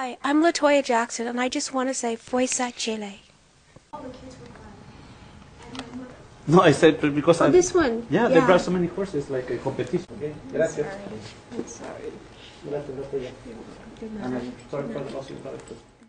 Hi, I'm Latoya Jackson, and I just want to say Fuerza Chile. All the kids were fun. No, I said because this one. Yeah, there are so many courses, like a competition. Okay, gracias. I'm sorry. Gracias, Latoya. I'm sorry for the loss of